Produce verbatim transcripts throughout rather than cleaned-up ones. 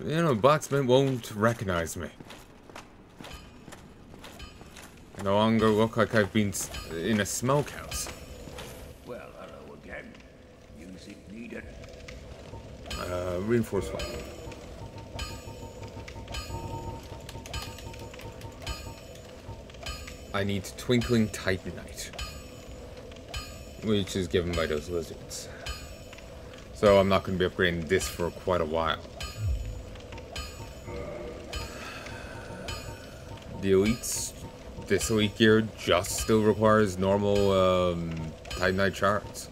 You know, blacksmith won't recognize me. I no longer look like I've been in a smokehouse. Well, hello again. Music needed. Uh, reinforced one. I need Twinkling Titanite, which is given by those lizards. So I'm not going to be upgrading this for quite a while. The Elite's this elite gear just still requires normal um, Titanite shards.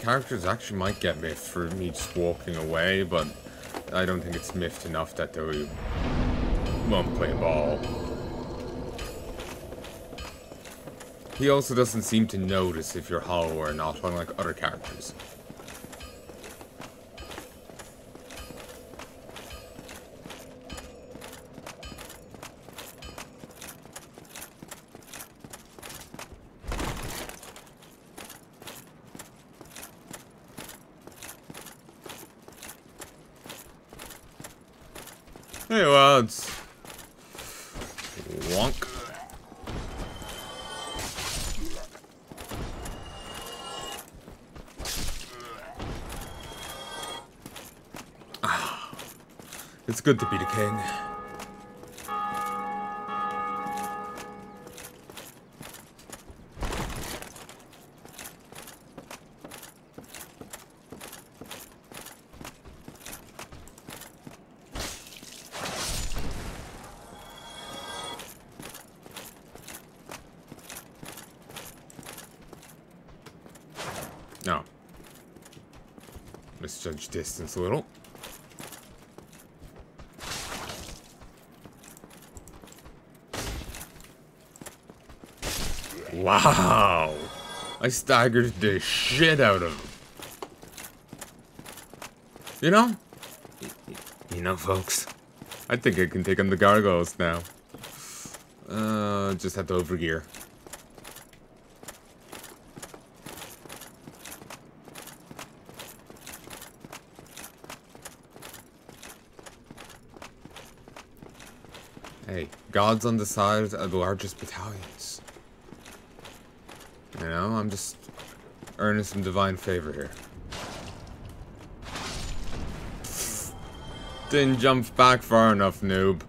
Characters actually might get miffed for me just walking away, but I don't think it's miffed enough that they won't play ball. He also doesn't seem to notice if you're hollow or not, unlike other characters. Hey lads, wonk. Ah, it's good to be the king. Judge distance a little. Wow! I staggered the shit out of him. You know? You know, folks. I think I can take on the gargoyles now. Uh, just have to overgear. Gods on the side of the largest battalions. You know, I'm just earning some divine favor here. Didn't jump back far enough, noob.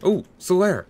Oh, Solaire.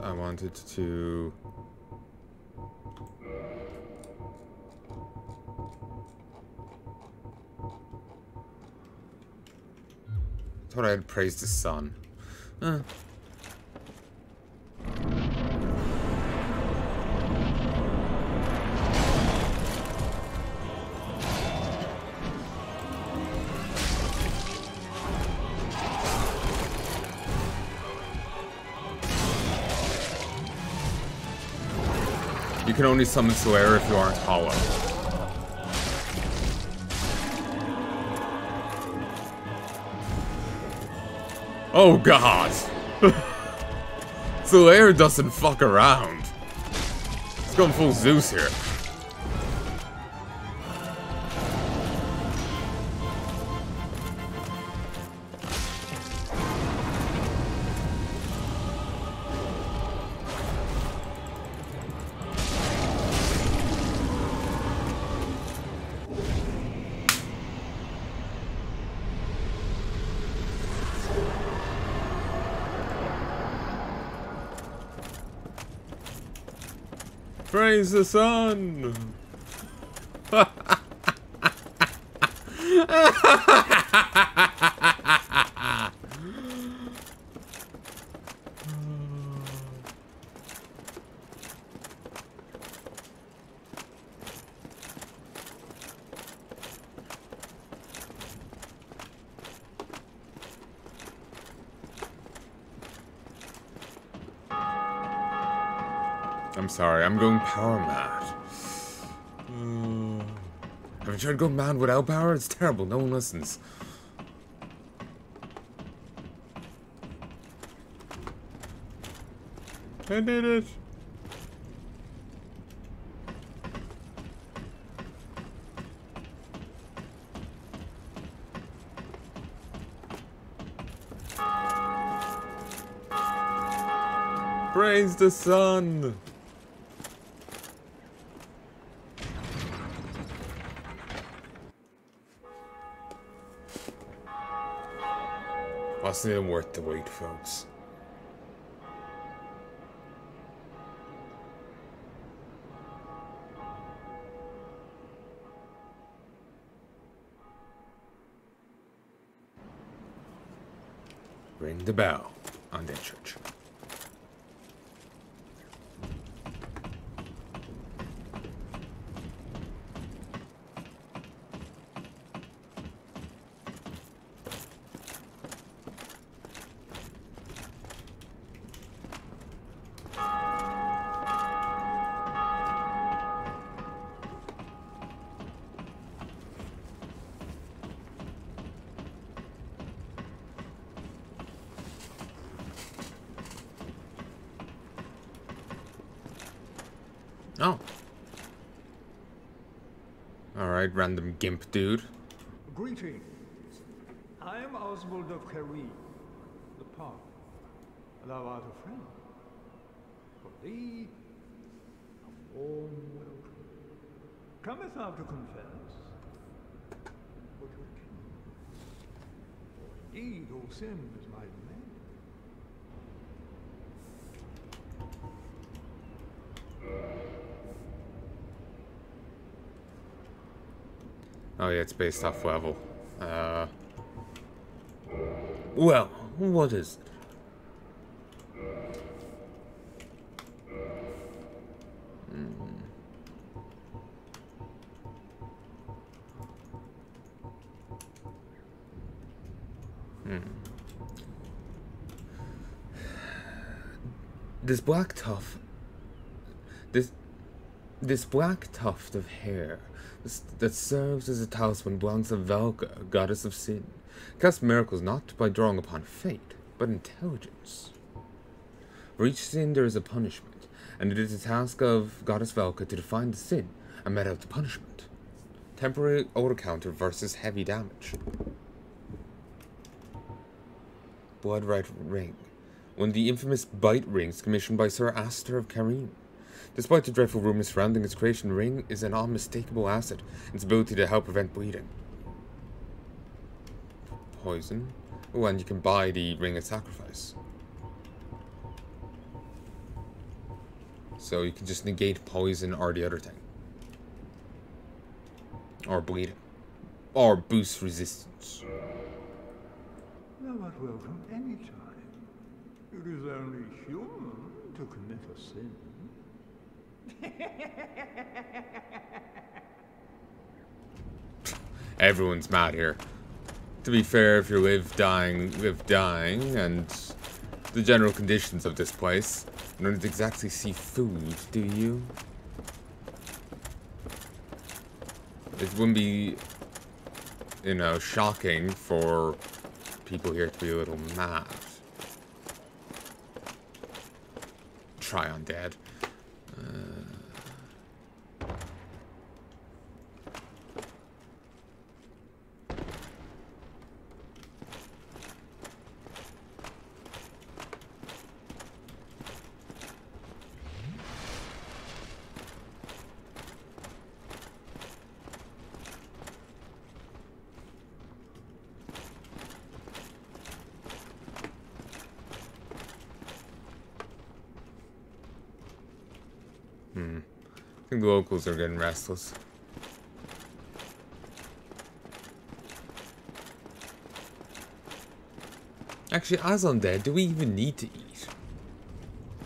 I wanted to thought I had praised the sun. Uh. You can only summon Solaire if you aren't hollow. Oh god! Solaire doesn't fuck around. It's going full Zeus here. Praise the sun! I'm sorry, I'm going power mad. Uh, have you tried going mad without power? It's terrible, no one listens. I did it! Praise the sun! Wasn't even worth the wait, folks. Ring the bell on that church. Oh. Alright, random gimp dude. Greetings. I'm Oswald of Carim, the Pope. Thou art a friend. For thee, a warm welcome. Cometh thou to confess? For indeed, all sin is my domain. Oh yeah, it's based off level. Uh, well, what is it? Mm. Mm. This black tuft, this this black tuft of hair that serves as a talisman belongs to Velka, goddess of sin. Cast miracles not by drawing upon fate, but intelligence. For each sin there is a punishment, and it is the task of goddess Velka to define the sin and mete out the punishment. Temporary auto-counter versus heavy damage. Blood Right Ring. One of the infamous bite rings commissioned by Sir Astor of Carim. Despite the dreadful rumor surrounding its creation, ring is an unmistakable asset, its ability to help prevent bleeding. Poison. Oh, and you can buy the ring of sacrifice. So you can just negate poison or the other thing. Or bleeding. Or boost resistance. Thou art welcome any time. It is only human to commit a sin. Everyone's mad here. To be fair, if you live dying, live dying, and the general conditions of this place, you don't exactly see food, do you? It wouldn't be, you know, shocking for people here to be a little mad. Try on dead. Uh... Hmm. I think the locals are getting restless. Actually, as on there, do we even need to eat?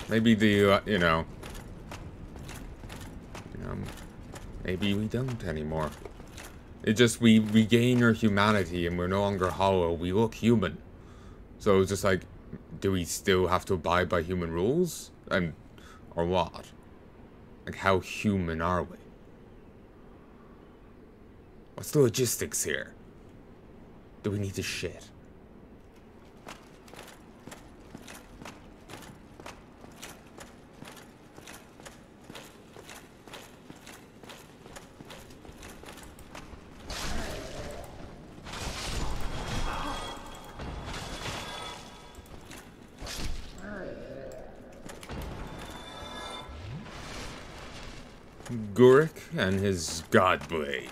Maybe the, uh, you know... You know, maybe we don't anymore. It just, we regain our humanity and we're no longer hollow. We look human. So it's just like, do we still have to abide by human rules? And, or what? Like, how human are we? What's the logistics here? Do we need to shit? Gurik and his Godblade.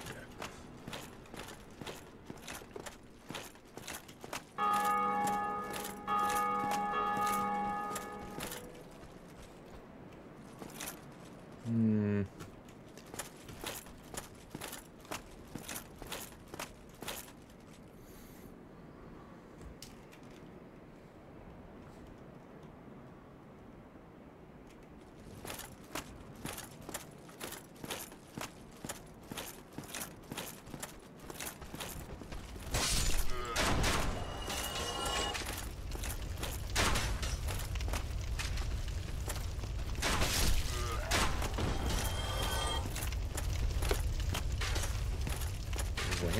Hmm.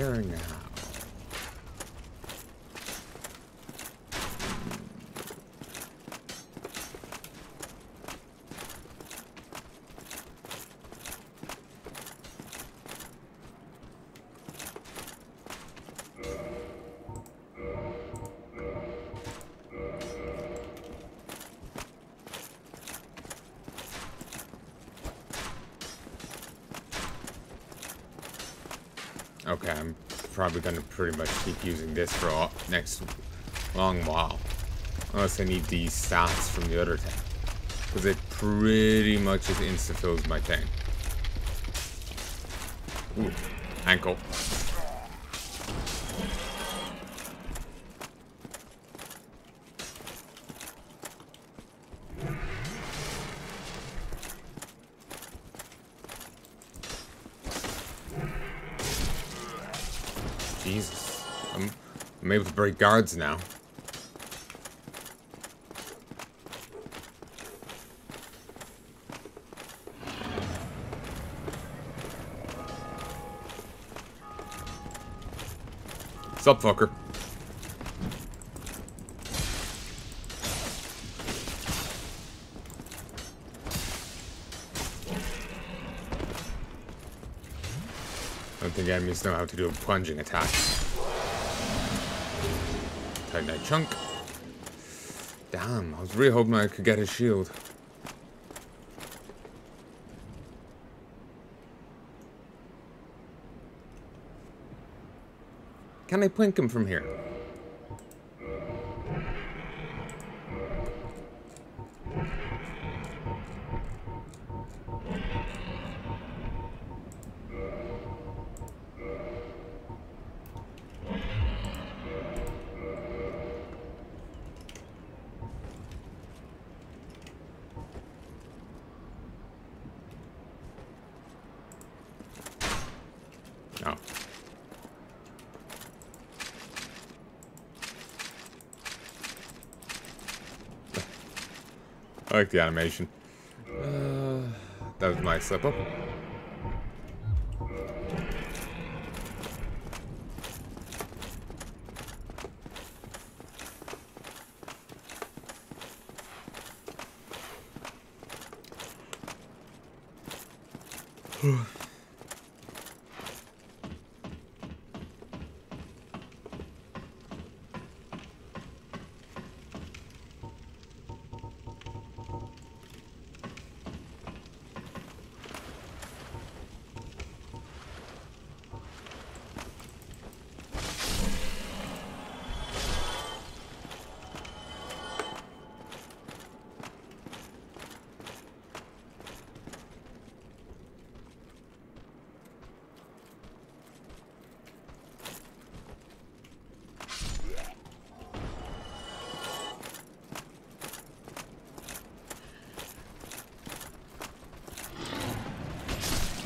Where now? Okay, I'm probably gonna pretty much keep using this for a next long while. Unless I need these stats from the other tank. Because it pretty much just insta-fills my tank. Ooh, ankle. Jesus, I'm, I'm able to break guards now. What's up, fucker? I don't think enemies know how to do a plunging attack. Tighten that chunk. Damn, I was really hoping I could get his shield. Can I plink him from here? I like the animation. Uh, that was a nice slip up.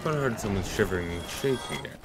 I heard someone shivering and shaking there.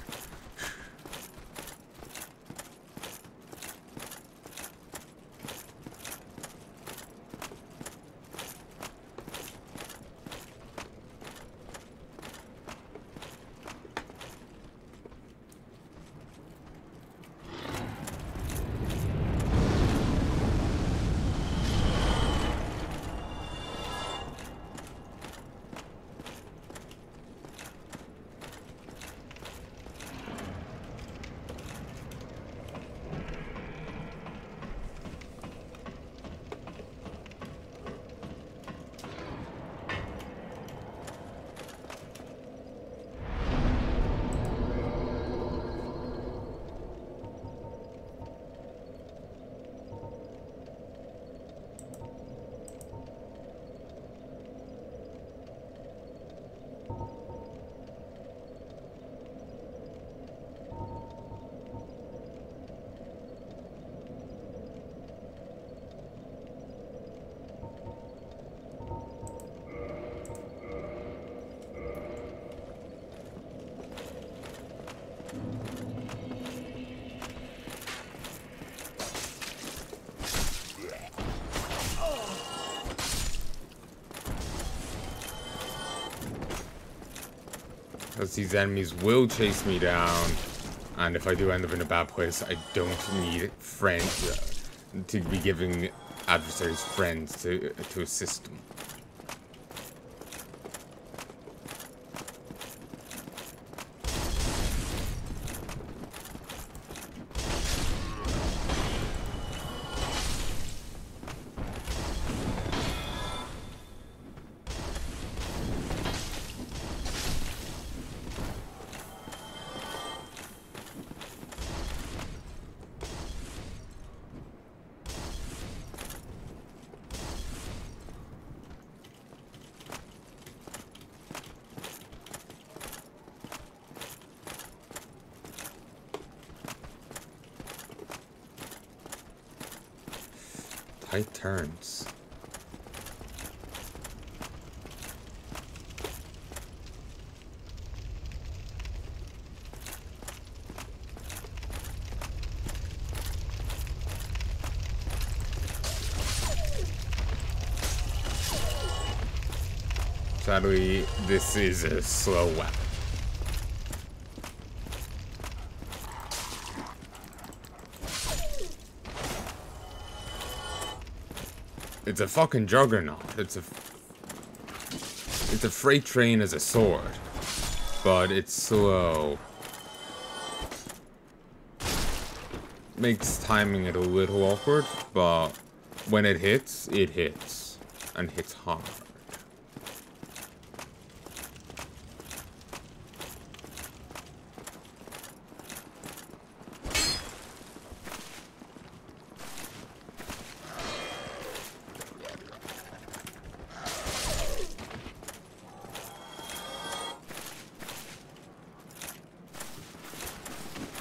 Because these enemies will chase me down, and if I do end up in a bad place, I don't need friends uh, to be giving adversaries friends to to assist them. Tight turns. Sadly, this is a slow weapon. It's a fucking juggernaut. It's a it's a freight train as a sword, but it's slow. Makes timing it a little awkward, but when it hits, it hits and hits hard.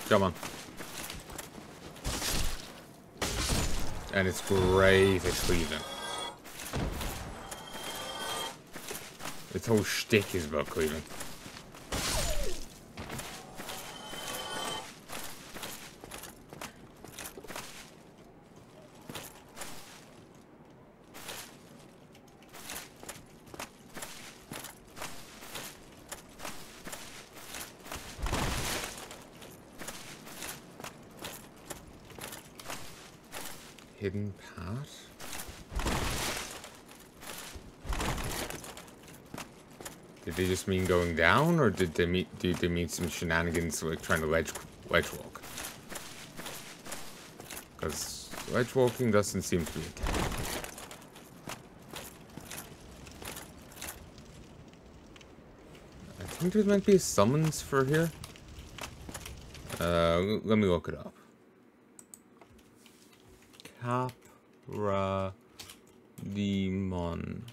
Come on. And it's great at cleaving. Its whole shtick is about cleaving. hidden part? Did they just mean going down, or did they meet? Did they mean some shenanigans like trying to ledge ledge walk? Because ledge walking doesn't seem to be a thing. I think there might be summons for here. Uh, let me look it up. Capra Demon.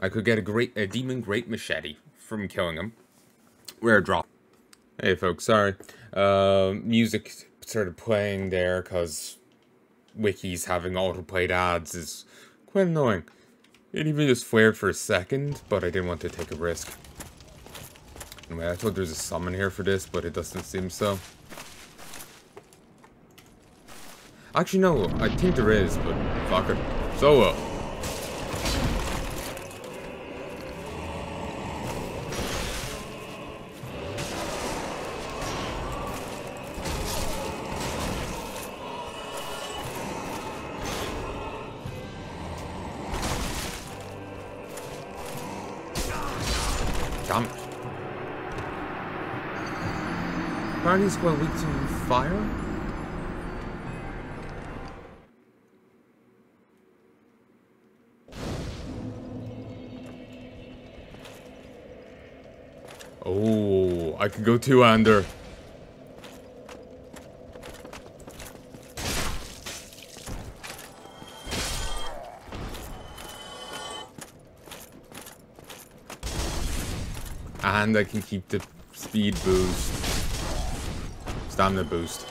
I could get a great a demon great machete from killing him. Rare drop. Hey folks, sorry. Uh, music started playing there because Wiki's having autoplayed ads is quite annoying. It even just flared for a second, but I didn't want to take a risk. Anyway, I thought there's a summon here for this, but it doesn't seem so. Actually, no, I think there is, but fuck it. Solo. He's quite weak to fire. Oh, I could go two under. And I can keep the speed boost. Stamina boost.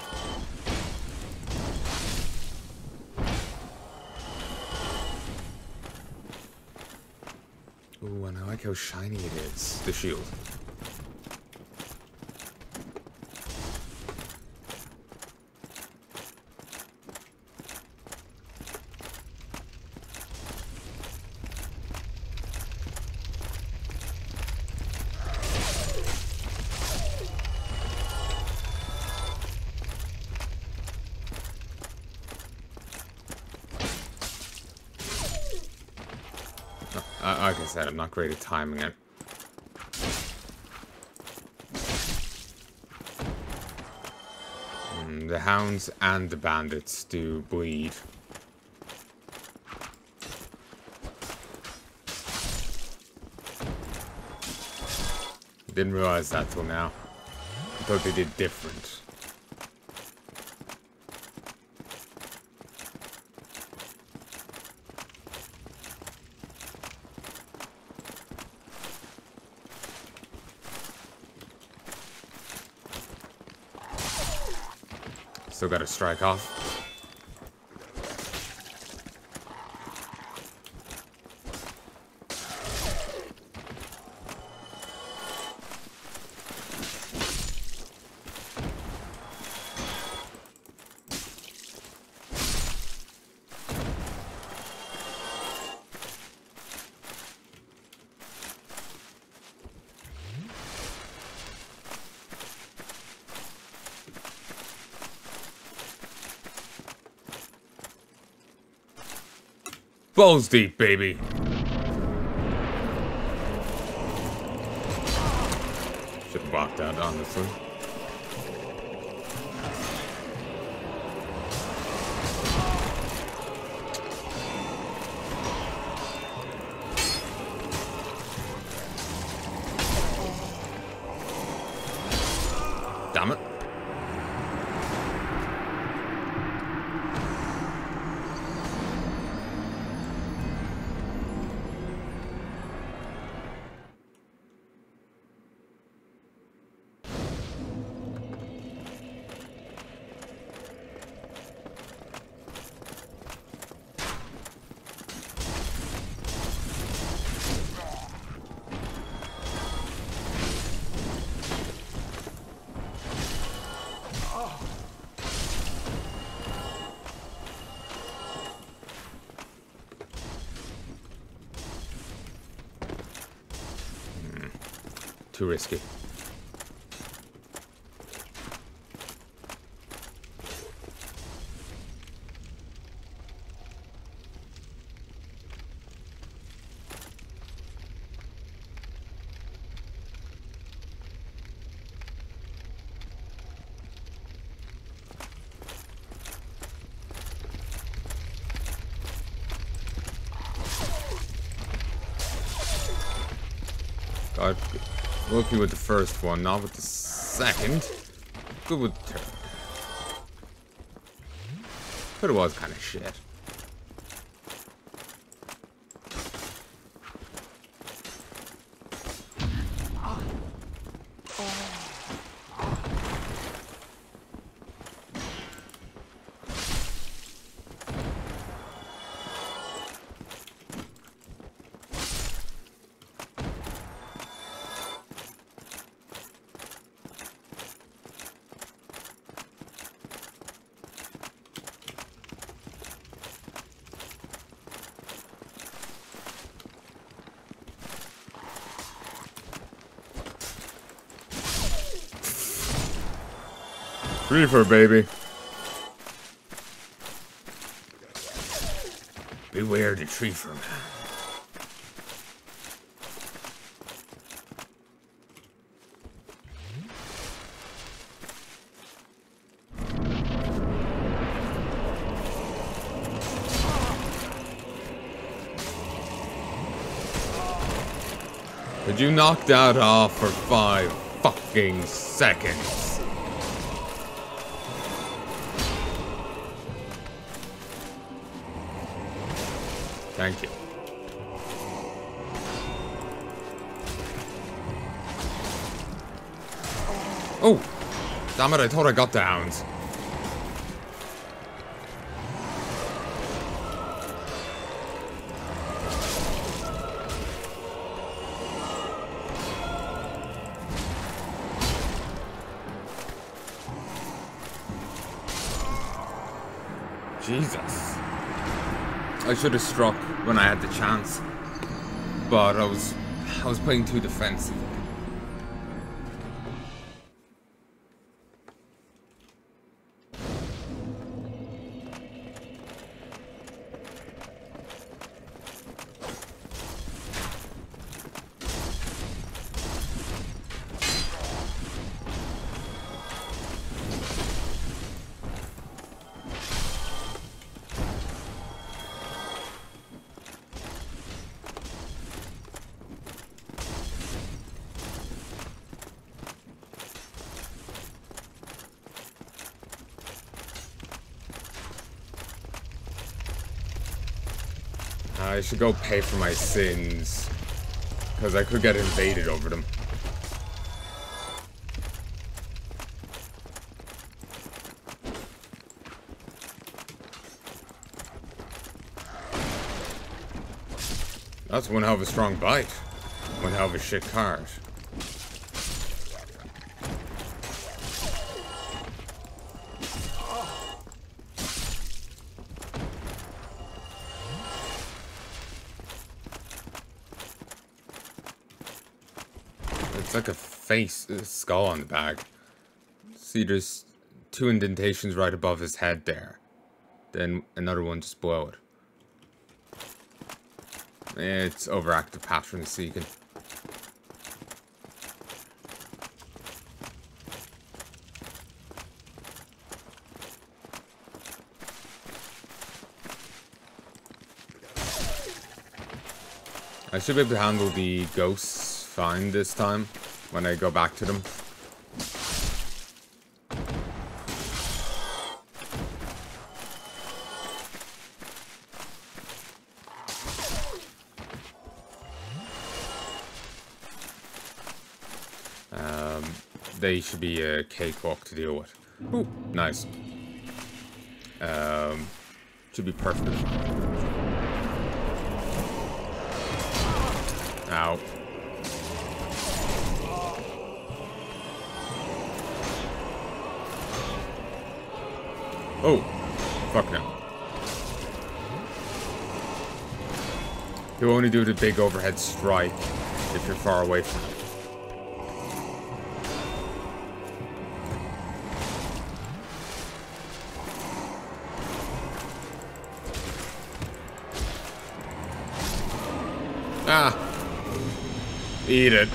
Ooh, and I like how shiny it is, the shield. Like I said, I'm not great at timing it. Mm, the hounds and the bandits do bleed. Didn't realize that till now. I thought they did different. Still got to strike off. Balls deep, baby. Should have walked out, honestly. Damn it. Too risky. I'm working with the first one, not with the second. Good with the third. But it was kind of shit. Reefer, baby. Beware the tree fern. Did you knock that off for five fucking seconds? Thank you. Oh! Damn it, I thought I got the hounds. Jesus. I should have struck when I had the chance, but I was I was playing too defensively. I should go pay for my sins, because I could get invaded over them. That's one hell of a strong bite. One hell of a shit card. Like a face, a skull on the back. See, there's two indentations right above his head there. Then another one just below it. It's overactive pattern seeking. I should be able to handle the ghosts fine this time. When I go back to them. Um, they should be a cakewalk to deal with. Ooh, nice. Um, should be perfect. Ow. Oh, fuck no. You only do the big overhead strike if you're far away from it. Ah. Eat it.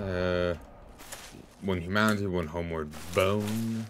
Uh, one humanity, one homeward bone.